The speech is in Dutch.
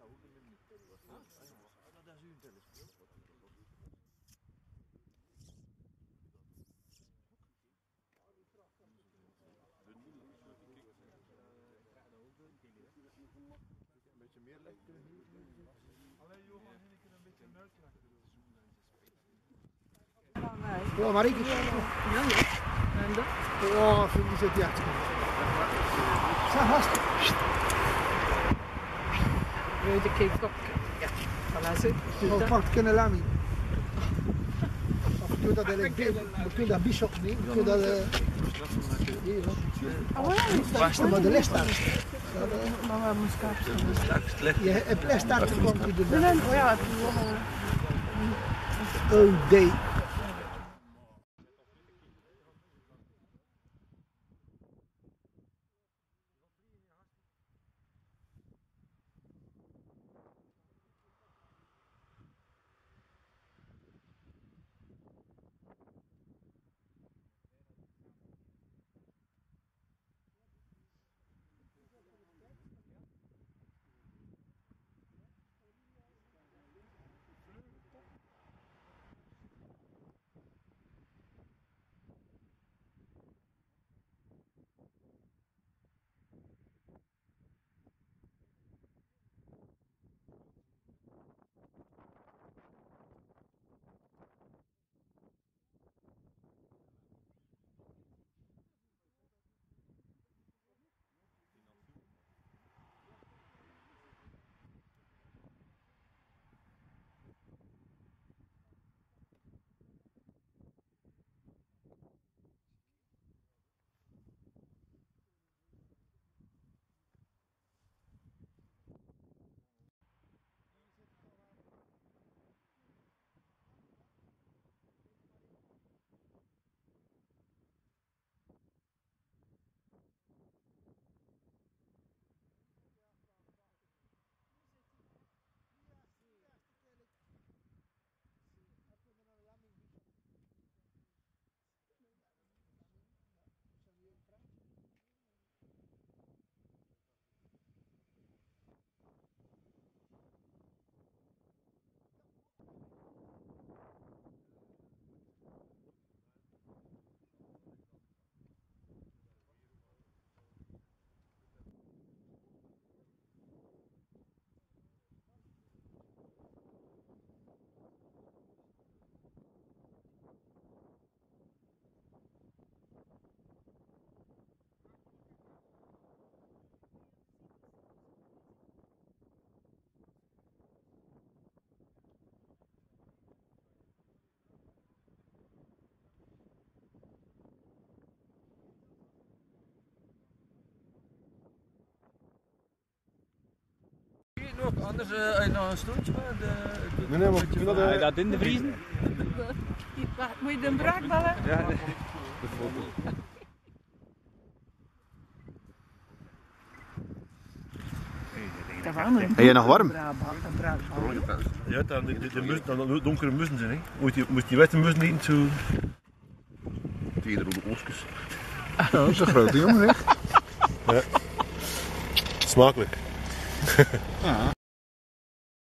staat ook in de midden. Dat is uw telescoop. Een beetje meer licht kunnen we nu. Alleen Johan, ik kan een beetje melk achter de zoomlijntjes. Ja, maar ik is en dat? Oh, die zit hier. Zeg vast. Weet je, kijk op. Ja, voilà, zit. Zo pakt kunnen lami. Doe dat elektrisch, doe dat bishop niet, doe dat... Wacht maar de les staan. Mama moet starten. Je hebt les starten komt u de les. Oh ja, het is wel... Oh, day. Anders nog een stoeltje. Nee, maar je dat in de vriezen. Moet je de braak bellen? Ja, de foto. Ben je nog warm? Ja, de donkere mussen zijn. Hè. Moet die witte mussen niet zo. Tegen de rode oosjes. Dat is een grote jongen, hè? Ja. Smakelijk. Ah.